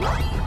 Woo!